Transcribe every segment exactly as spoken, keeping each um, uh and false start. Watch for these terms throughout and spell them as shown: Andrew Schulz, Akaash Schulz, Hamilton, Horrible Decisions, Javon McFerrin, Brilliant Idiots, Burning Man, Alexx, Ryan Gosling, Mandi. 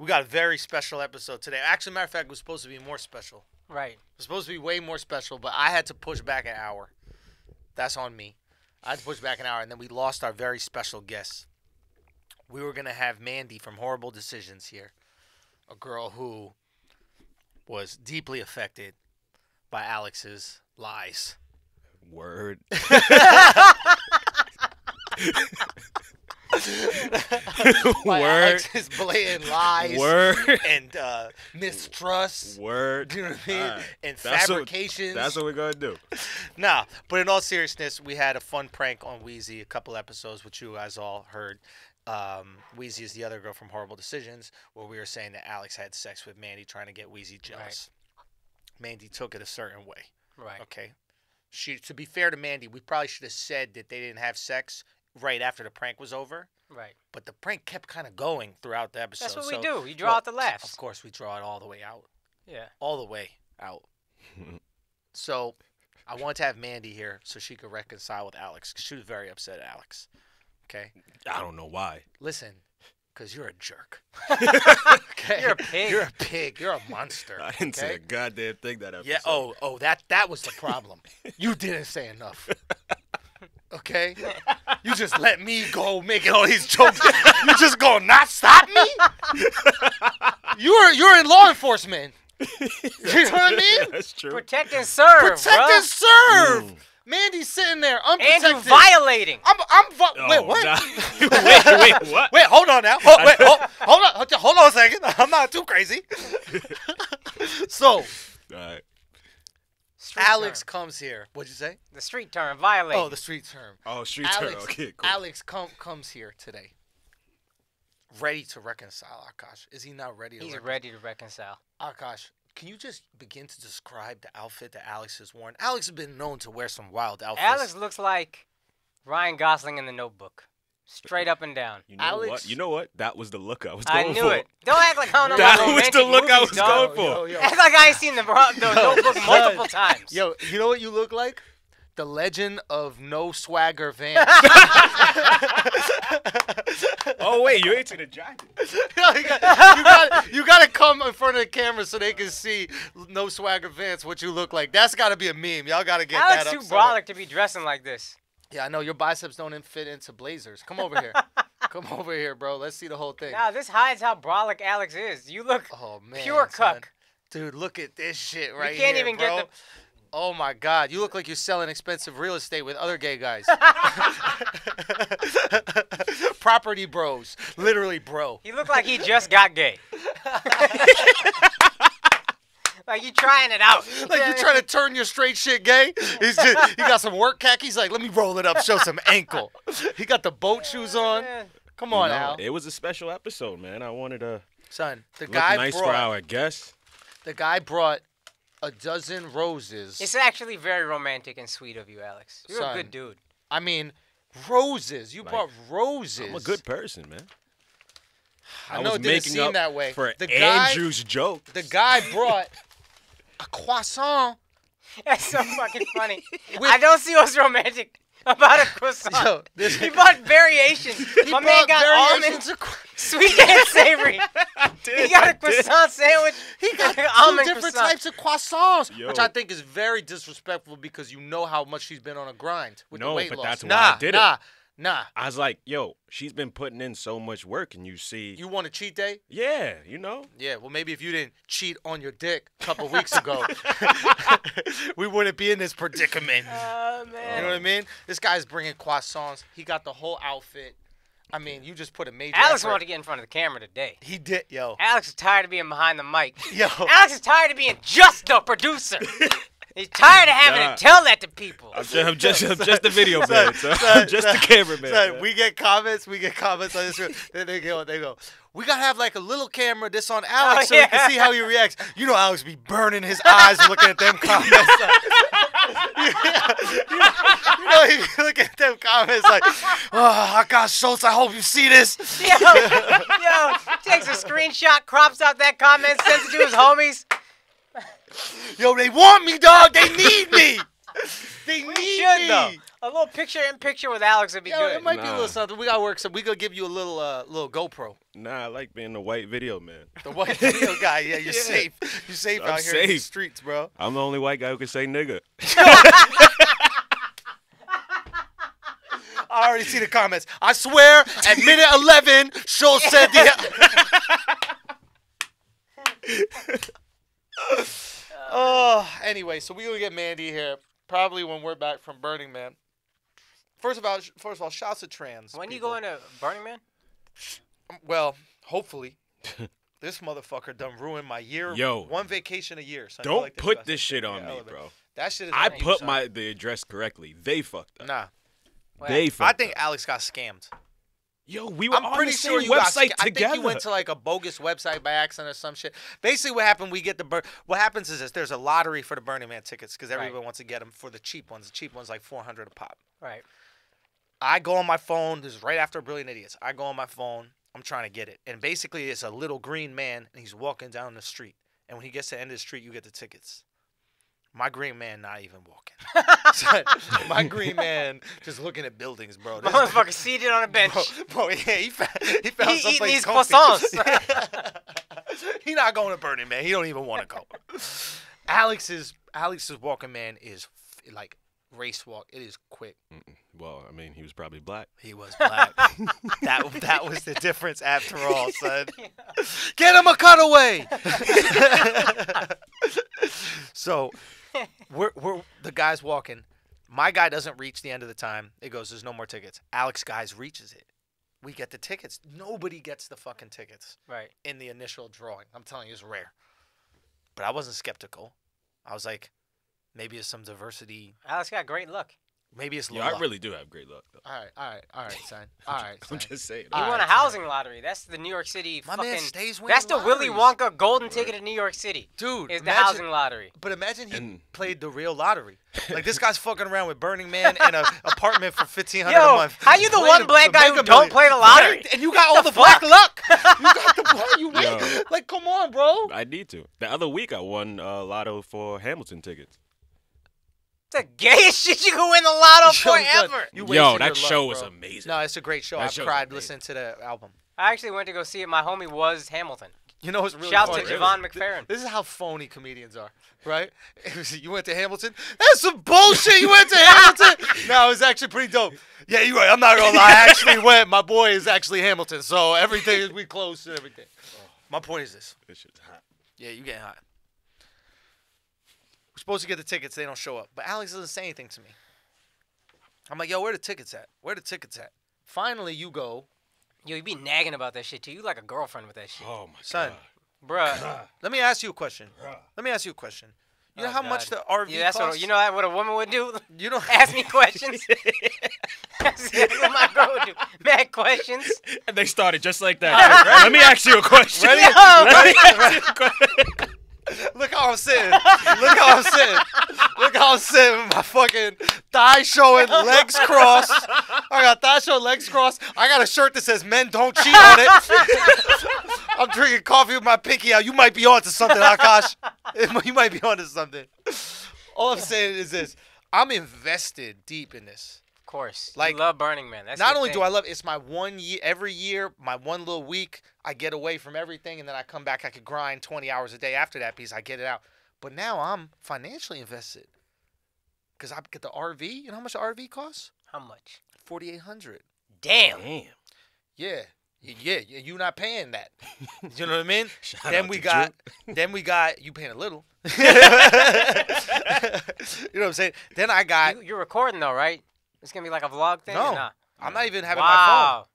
We got a very special episode today. Actually, matter of fact, it was supposed to be more special. Right. It was supposed to be way more special, but I had to push back an hour. That's on me. I had to push back an hour, and then we lost our very special guest. We were going to have Mandy from Horrible Decisions here, a girl who was deeply affected by Alex's lies. Word. By Word. Alex's blatant lies. Word. And uh, mistrust. Word. You know what I mean? Right. And that's fabrications. What, that's what we're going to do. Nah, but in all seriousness, we had a fun prank on Wheezy, a couple episodes, which you guys all heard. Um, Wheezy is the other girl from Horrible Decisions, where we were saying that Alex had sex with Mandy, trying to get Wheezy jealous. Right. Mandy took it a certain way. Right. Okay. She, to be fair to Mandy, we probably should have said that they didn't have sex right after the prank was over. Right. But the prank kept kind of going throughout the episode. That's what so, we do. You draw well, out the laughs. Of course, we draw it all the way out. Yeah. All the way out. So I wanted to have Mandy here so she could reconcile with Alex, because she was very upset at Alex. Okay. I don't know why. Listen, because you're a jerk. Okay? You're a pig. You're a pig. You're a monster. I didn't okay? say a goddamn thing that episode. Yeah. Oh, oh, that that was the problem. You didn't say enough. Okay? You just let me go making all these jokes. You just gonna not stop me? You're you're in law enforcement. You know what I mean? That's true. Protect and serve. Protect bro. and serve. Mm. Mandy's sitting there unprotected. And you're violating. I'm, I'm, vi oh, wait, what? No. wait, wait, what? Wait, hold on now. Hold, wait, hold, hold on, hold on a second. I'm not too crazy. So, all right. Alex term. comes here. What'd you say? The street term, violate. Oh, the street term. Oh, street Alex, term. Okay, cool. Alex com comes here today, ready to reconcile. Akaash, is he not ready? To He's ready to reconcile. Akaash. Can you just begin to describe the outfit that Alex has worn? Alex has been known to wear some wild outfits. Alex looks like Ryan Gosling in The Notebook. Straight up and down. You know Alex, what? You know what? That was the look I was going for. I knew for. it. Don't act like I don't know That was the look movies, I was dog. going for. Yo, yo. Act like I ain't seen The, the Notebook multiple times. Yo, you know what you look like? The Legend of No Swagger Van. Oh, wait, you ain't seen a jacket. you, gotta, you gotta come in front of the camera so they can see No Swagger Vance, what you look like. That's gotta be a meme. Y'all gotta get Alex that up. Alex too brolic to be dressing like this. Yeah, I know. Your biceps don't fit into blazers. Come over here. Come over here, bro. Let's see the whole thing. Nah, this hides how brolic Alex is. You look oh, man, pure son. cuck. Dude, look at this shit right here, You can't here, even bro. get the... Oh, my God. You look like you're selling expensive real estate with other gay guys. Property bros. Literally, bro. He looked like he just got gay. Like, you trying it out. Like, you trying to turn your straight shit gay? He's just, he got some work khakis. Like, let me roll it up, show some ankle. He got the boat shoes on. Come on, you know, Al. It was a special episode, man. I wanted to Son, the look guy nice brought, for our guest. The guy brought... a dozen roses. It's actually very romantic and sweet of you, Alex. You're Son, a good dude. I mean, roses. You like, brought roses. I'm a good person, man. I, I know was it didn't seem up that way. For the Andrew's guy, joke. The guy brought a croissant. That's so fucking funny. I don't see what's romantic about a croissant. Yo, this, he bought variations. He My bought man got almonds, sweet and savory. Did, he got I a croissant did. sandwich. He got two almond different croissant. types of croissants, Yo. which I think is very disrespectful because you know how much she's been on a grind with no, the weight but loss. That's nah, why I did nah, it. Nah, I was like, yo, she's been putting in so much work, and you see. You want a cheat day? Yeah, you know. Yeah, well, maybe if you didn't cheat on your dick a couple weeks ago, we wouldn't be in this predicament. Oh, man. You know what I mean? This guy's bringing croissants. He got the whole outfit. I mean, you just put a major Alex effort. wanted to get in front of the camera today. He did, yo. Alex is tired of being behind the mic. Yo. Alex is tired of being just the producer. He's tired of having nah. to tell that to people. I'm just, I'm just, I'm just the video man. So I'm just the cameraman. Son, we get comments. We get comments on this. Then they go, they go, we got to have like a little camera this on Alex oh, so yeah. we can see how he reacts. You know Alex be burning his eyes looking at them comments. You know he be looking at them comments like, oh, Akaash Schulz, I hope you see this. Yo, yo, takes a screenshot, crops out that comment, sends it to his homies. Yo, they want me, dog. They need me. They we need should, me. Though. A little picture in picture with Alex would be yeah, good. It might nah. be a little something. We gotta work some. We gonna give you a little, uh, little GoPro. Nah, I like being the white video man. The white video guy. Yeah, you're yeah. safe. You're safe I'm out here safe. in the streets, bro. I'm the only white guy who can say nigga. I already see the comments. I swear, at minute eleven, Schulz said the. Oh, anyway, so we gonna get Mandy here. Probably when we're back from Burning Man. First of all, first of all, shouts to trans. When people. You going to Burning Man? Well, hopefully. This motherfucker done ruined my year. Yo, one vacation a year. So don't like this put this shit on me, bro. That shit is. I put shot. my the address correctly. They fucked up. Nah, well, they. I, fucked I think up. Alex got scammed. Yo, we were I'm on pretty the sure same website together. I think you went to like a bogus website by accident or some shit. Basically, what happened? We get the bur what happens is this: there's a lottery for the Burning Man tickets because everyone right. wants to get them for the cheap ones. The cheap ones like four hundred a pop. Right. I go on my phone. This is right after Brilliant Idiots. I go on my phone. I'm trying to get it, and basically, it's a little green man, and he's walking down the street. And when he gets to the end of the street, you get the tickets. My green man not even walking. My green man just looking at buildings, bro. This motherfucker seated on a bench. Bro, bro yeah, he, fa he found he eating these croissants. He not going to Burning Man. He don't even want to go. Alex's Alex's walking man is f like race walk. It is quick. Mm-mm. Well, I mean, he was probably black. He was black. that that was the difference after all, son. Yeah. Get him a cutaway. So. we're, we're the guy's walking. My guy doesn't reach the end of the time. It goes, there's no more tickets. Alex guys reaches it. We get the tickets. Nobody gets the fucking tickets. Right. In the initial drawing. I'm telling you, it's rare. But I wasn't skeptical. I was like, maybe it's some diversity. Alex got great luck. Maybe it's yeah, luck. I really do have great luck, though. All right, all right, all right, son. All right, I'm son. just saying. You won right, a housing son. lottery. That's the New York City My fucking. Man stays winning that's the lotteries. Willy Wonka golden right. ticket to New York City. Dude, is imagine, the housing lottery. But imagine he and, played the real lottery. Like this guy's fucking around with Burning Man and an apartment for fifteen hundred a month. How you the one black guy who don't play the lottery? Right? And you got all the, the black luck. You got the black. You win. Like, come on, bro. I need to. The other week, I won uh, lotto for Hamilton tickets. It's the gayest shit you can win the lotto for ever. Yo, that show was amazing. No, it's a great show. I cried listening to the album. I actually went to go see it. My homie was Hamilton. You know, it's really shout out to Javon McFerrin. This is how phony comedians are, right? You went to Hamilton? That's some bullshit. You went to Hamilton? No, it was actually pretty dope. Yeah, you're right. I'm not going to lie. I actually went. My boy is actually Hamilton. So everything is, we close to everything. My point is this. This shit's hot. Yeah, you getting hot. Supposed to get the tickets, they don't show up. But Alex doesn't say anything to me. I'm like, yo, where the tickets at? Where the tickets at? Finally, you go. Yo, you be nagging about that shit, too. You like a girlfriend with that shit. Oh, my Son, God. Son, bruh. Let me ask you a question. Bruh. Let me ask you a question. You oh, know how God. much the R V yeah, that's costs? What, you know what a woman would do? You don't ask me questions. That's what my girl would do. Mad questions. And they started just like that. Right, let me ask you a question. Ready? Yo, let me ask you a question. Look how I'm sitting. Look how I'm sitting. Look how I'm sitting. My fucking thigh showing, legs crossed. I got thigh showing, legs crossed. I got a shirt that says "Men Don't Cheat" on it. I'm drinking coffee with my pinky out. You might be onto something, Akaash. You might be onto something. All I'm saying is this: I'm invested deep in this. Of course, like you love Burning Man. That's not only do I love it, it's my one year. Every year, my one little week. I get away from everything, and then I come back. I could grind twenty hours a day after that because I get it out. But now I'm financially invested because I get the R V. You know how much the R V costs? How much? forty-eight hundred dollars. Damn. Damn. Yeah. Yeah. You're not paying that. You know what I mean? Shout then we got. Then we got. You paying a little. You know what I'm saying? Then I got. You, you're recording though, right? It's gonna be like a vlog thing. No, or not? I'm not even having wow. my phone.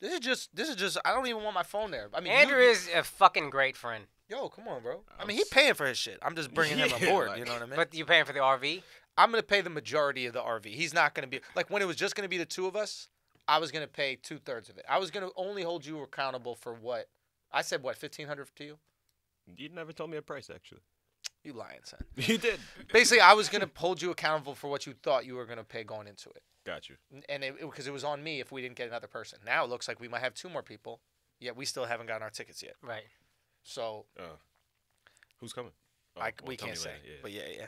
This is just, this is just, I don't even want my phone there. I mean, Andrew you, is a fucking great friend. Yo, come on, bro. I mean, he's paying for his shit. I'm just bringing yeah, him aboard, like, you know what I mean? But you're paying for the R V? I'm going to pay the majority of the R V. He's not going to be, like when it was just going to be the two of us, I was going to pay two-thirds of it. I was going to only hold you accountable for what? I said, what, fifteen hundred dollars to you? You never told me a price, actually. You lying, son. You did. Basically, I was going to hold you accountable for what you thought you were going to pay going into it. Got you. And because it, it, it was on me if we didn't get another person. Now it looks like we might have two more people, yet we still haven't gotten our tickets yet. Right. So. Uh, who's coming? Oh, I, well, we can't say. Yeah. But yeah, yeah.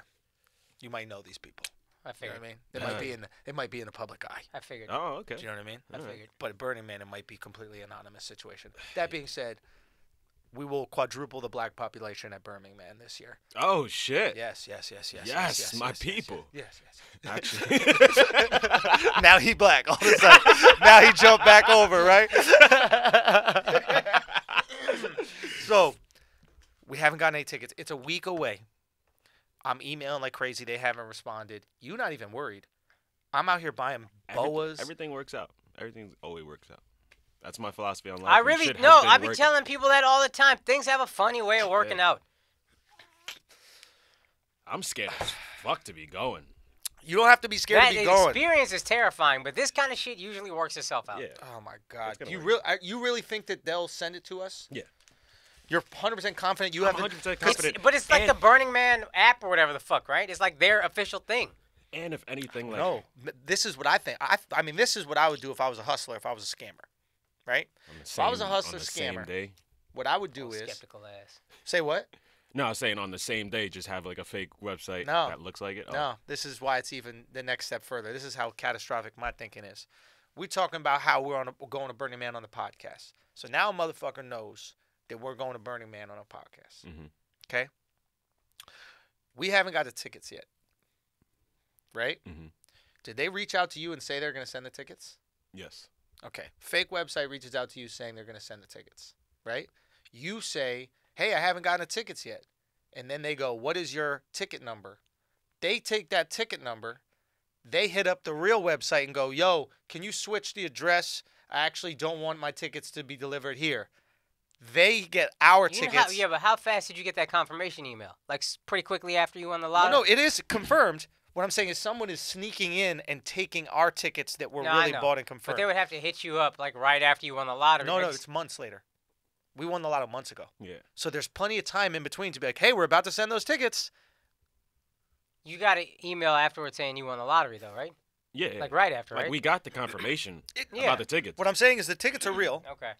You might know these people. I figured. You know what I mean? It yeah. might be in it might be in the public eye. I figured. Oh, okay. Do you know what I mean? I yeah. figured. But at Burning Man, it might be completely anonymous situation. That being said, we will quadruple the black population at Burning Man this year. Oh shit! Yes, yes, yes, yes. Yes, yes, yes my yes, people. Yes, yes. yes, yes. Actually, now he black all of a sudden. Now he jumped back over, right? So, we haven't gotten any tickets. It's a week away. I'm emailing like crazy. They haven't responded. You're not even worried. I'm out here buying boas. Every, everything works out. Everything always works out. That's my philosophy on life. I really no. I be working. telling people that all the time. Things have a funny way of working yeah. out. I'm scared as fuck to be going. You don't have to be scared that to be going. That experience is terrifying, but this kind of shit usually works itself out. Yeah. Oh my god. You really, you really think that they'll send it to us? Yeah. You're one hundred percent confident. You I'm have one hundred percent confident. It's, but it's like and the Burning Man app or whatever the fuck, right? It's like their official thing. And if anything, like no, this is what I think. I, I mean, this is what I would do if I was a hustler, if I was a scammer. Right? Same, if I was a hustler scammer, day. what I would do oh, is... Skeptical ass. Say what? No, I was saying on the same day, just have like a fake website no. that looks like it. Oh. No, this is why it's even the next step further. This is how catastrophic my thinking is. We're talking about how we're, on a, we're going to Burning Man on the podcast. So now a motherfucker knows that we're going to Burning Man on a podcast. Mm-hmm. Okay? We haven't got the tickets yet. Right? Mm-hmm. Did they reach out to you and say they're going to send the tickets? Yes. Okay, fake website reaches out to you saying they're going to send the tickets, right? You say, hey, I haven't gotten the tickets yet. And then they go, what is your ticket number? They take that ticket number. They hit up the real website and go, yo, can you switch the address? I actually don't want my tickets to be delivered here. They get our you tickets. Know how, yeah, but how fast did you get that confirmation email? Like pretty quickly after you won the lottery? No, no, it is confirmed. What I'm saying is someone is sneaking in and taking our tickets that were no, really bought and confirmed. But they would have to hit you up like right after you won the lottery. No, no, it's months later. We won the lottery months ago. Yeah. So there's plenty of time in between to be like, hey, we're about to send those tickets. You got an email afterwards saying you won the lottery though, right? Yeah. Like right after, like right? We got the confirmation it, about yeah. the tickets. What I'm saying is the tickets are real. Okay.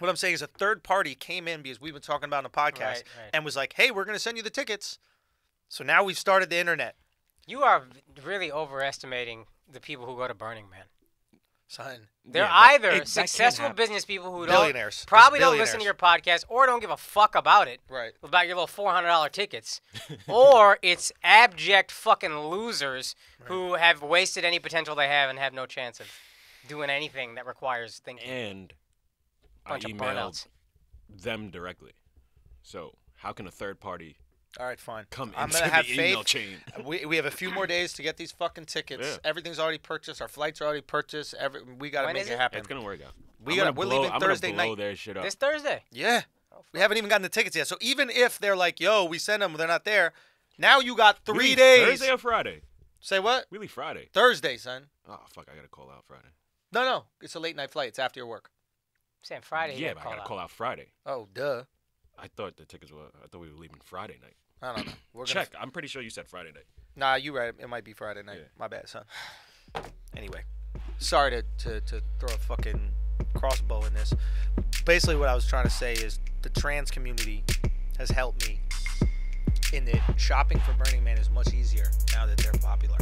What I'm saying is a third party came in because we've been talking about in the podcast right, right. and was like, hey, we're going to send you the tickets. So now we've started the internet. You are really overestimating the people who go to Burning Man. Son. They're yeah, either it, successful business people who billionaires. don't probably billionaires. don't listen to your podcast or don't give a fuck about it. Right. About your little four hundred dollar tickets. Or it's abject fucking losers right. who have wasted any potential they have and have no chance of doing anything that requires thinking. And bunch I emailed of them directly. So how can a third party... All right, fine. Come I'm into gonna have the faith. email chain. We we have a few more days to get these fucking tickets. Yeah. Everything's already purchased. Our flights are already purchased. Every we gotta when make it, it happen. It's gonna work out. We gotta, we're blow, leaving I'm Thursday blow night. Their shit up. This Thursday. Yeah. Oh, we haven't even gotten the tickets yet. So even if they're like, "Yo, we send them," they're not there. Now you got three we leave days. Thursday or Friday? Say what? We leave Friday. Thursday, son. Oh fuck! I gotta call out Friday. No, no, it's a late night flight. It's after your work. I'm saying Friday. Yeah, but call I gotta out. call out Friday. Oh duh. I thought the tickets were. I thought we were leaving Friday night. I don't know. We're gonna check. I'm pretty sure you said Friday night. Nah, you right. It might be Friday night. Yeah. My bad, son. Anyway, sorry to, to to throw a fucking crossbow in this. Basically, what I was trying to say is the trans community has helped me in that shopping for Burning Man is much easier now that they're popular.